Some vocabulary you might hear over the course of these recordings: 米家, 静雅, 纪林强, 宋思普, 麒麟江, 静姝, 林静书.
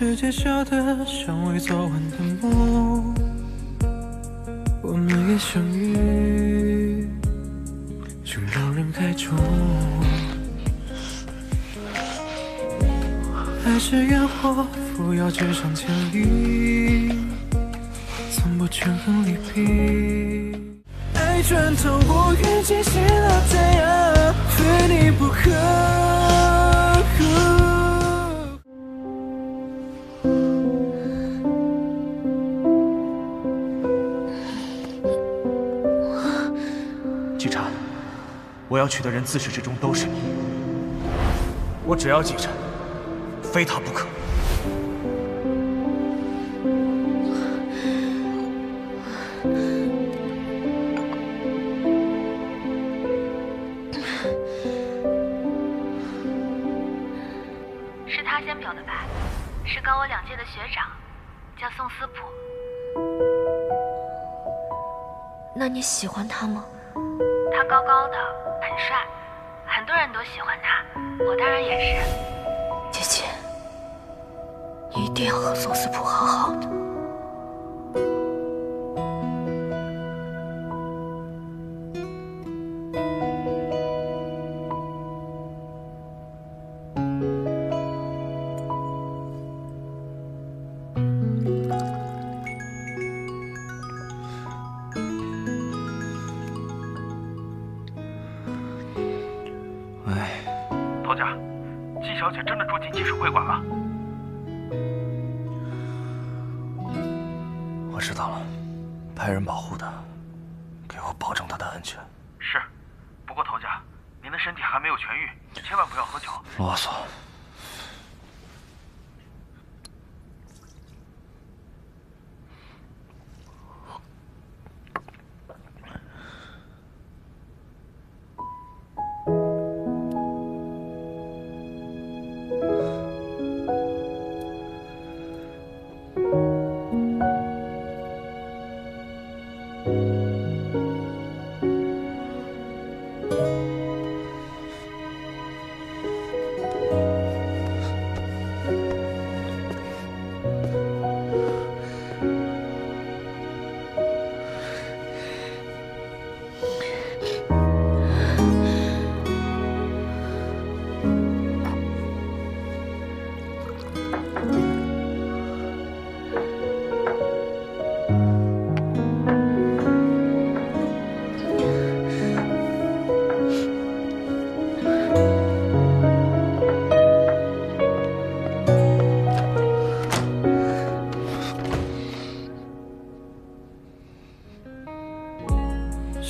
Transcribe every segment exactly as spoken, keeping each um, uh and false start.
世界小得像未做完的梦，我们也相遇，穷到人海中。爱是烟火，扶摇直上千里，从不权衡利弊。爱穿透过云际，吸纳太阳，非你不可。 我要娶的人自始至终都是你，我只要记着，非他不可。是他先表的白，是高我两届的学长，叫宋思普。那你喜欢他吗？他高高的。 很帅，很多人都喜欢他，我当然也是。姐姐，你一定要和宋思普好好的。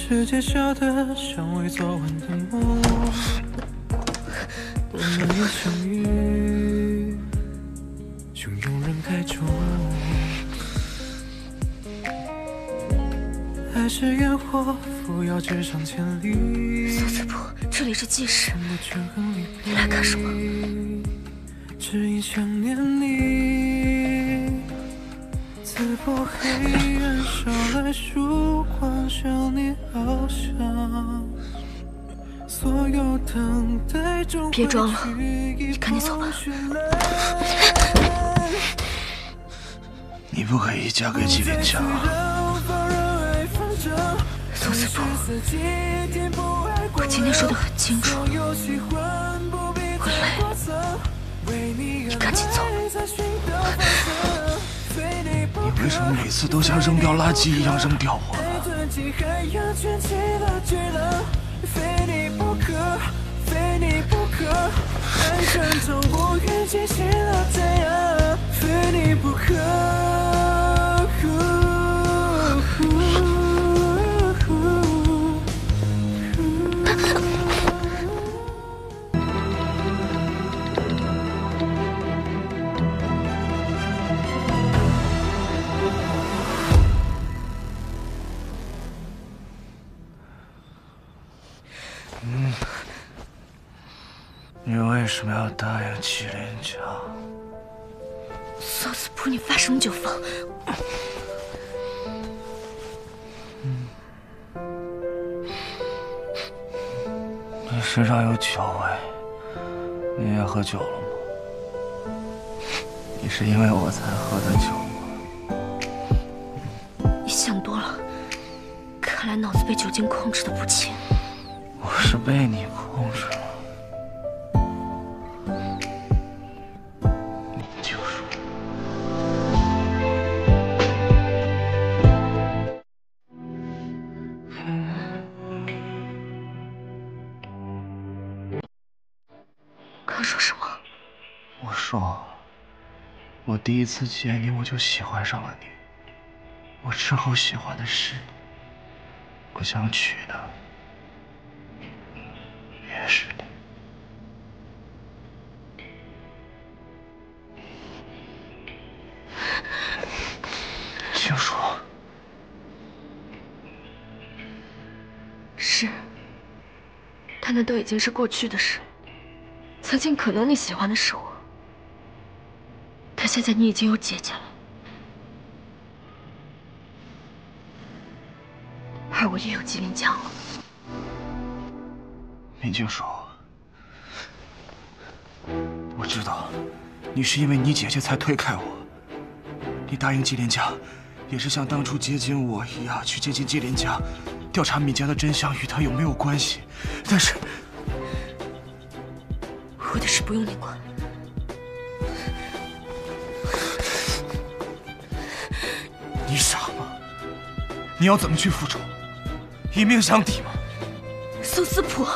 世界小得像未做完的梦，我们也相遇，汹涌人海中。爱是烟火，扶摇直上千里。宋思普，这里是纪事，你来干什么？只因想念你，刺破黑暗，捎来曙光，想你。 翱翔，所有等待中。别装了，你赶紧走吧。你不可以嫁给纪林强啊！宋思普，我今天说的很清楚，我累，你赶紧走。你为什么每次都像扔掉垃圾一样扔掉我？ 还要卷起了巨浪，非你不可，非你不可。爱穿透过云际，吸纳太阳，非你不可。为什么要答应纪林强？宋思普，你发什么酒疯？你身上有酒味，你也喝酒了吗？你是因为我才喝的酒吗？你想多了，看来脑子被酒精控制的不轻。我是被你控制了。 第一次见你，我就喜欢上了你。我之后喜欢的是你，我想娶的也是你。青书，是，但那都已经是过去的事。曾经可能你喜欢的是我。 现在你已经有姐姐了，而我也有麒麟江了。林静书，我知道，你是因为你姐姐才推开我。你答应麒麟江，也是像当初接近我一样，去接近麒麟江，调查米家的真相与他有没有关系。但是，我的事不用你管。 你傻吗？你要怎么去复仇？以命相抵吗？苏思普，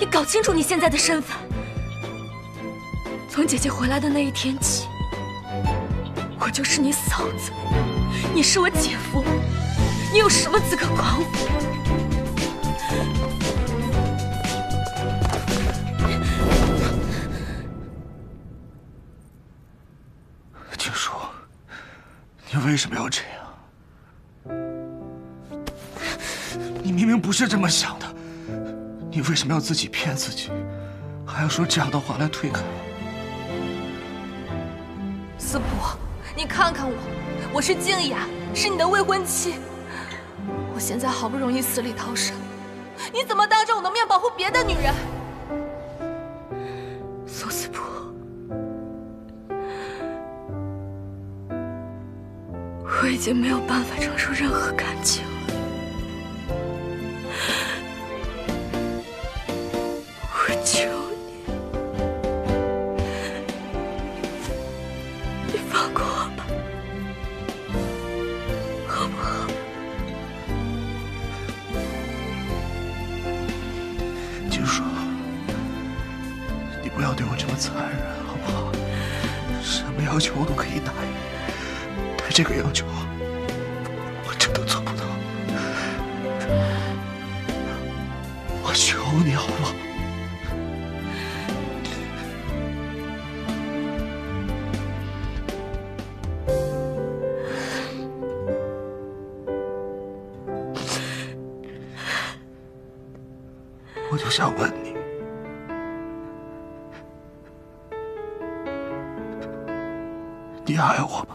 你搞清楚你现在的身份。从姐姐回来的那一天起，我就是你嫂子，你是我姐夫，你有什么资格管我？静姝，你为什么要这样？ 你明明不是这么想的，你为什么要自己骗自己，还要说这样的话来推开我？思普，你看看我，我是静雅，是你的未婚妻。我现在好不容易死里逃生，你怎么当着我的面保护别的女人？苏思普，我已经没有办法承受任何感情。 这个要求我真的做不到，我求你好不好？我就想问你，你爱我吗？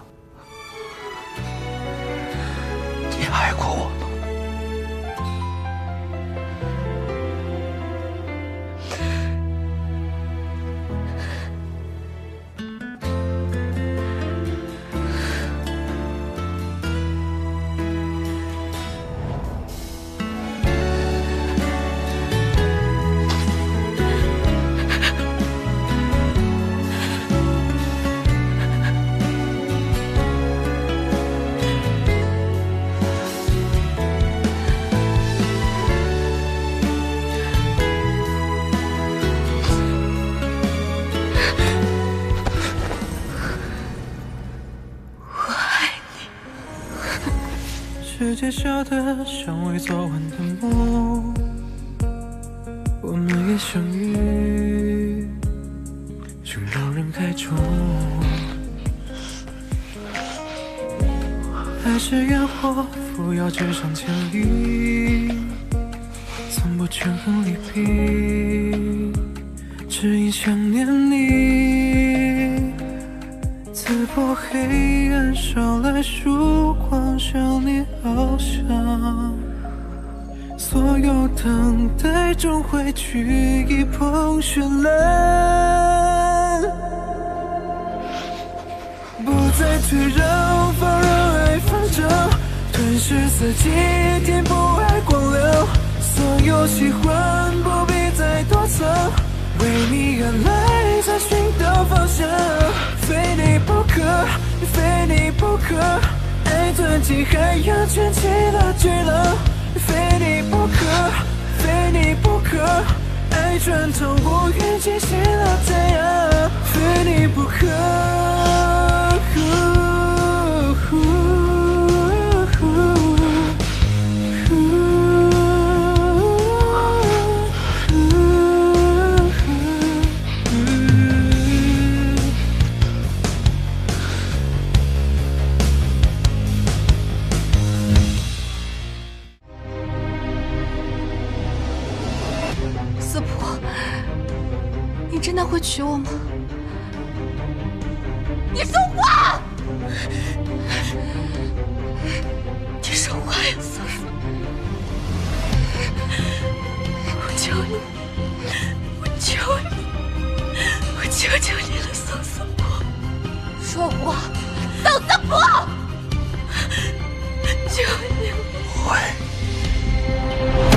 世界笑得像为昨晚的梦，我们也相遇，像老人开钟。爱是烟火扶摇直上千里，从不权衡利弊，只因想念你。刺破黑暗，捎来曙光，想你。 翱翔，所有等待终会去一捧绚烂。去仍放任爱发生，吞噬自己，填补爱光流。所有喜欢不必再多想，为你而来才寻到方向。非你不可，非你不可，爱湍急海洋卷起了巨浪。非你不可，非你不可。 爱穿透乌云，激起了太阳，非你不可。真的会娶我吗？你说话！你说话呀，嫂子！我求你，我求你，我求求你了，嫂子婆！说话，嫂子婆！求你了！会。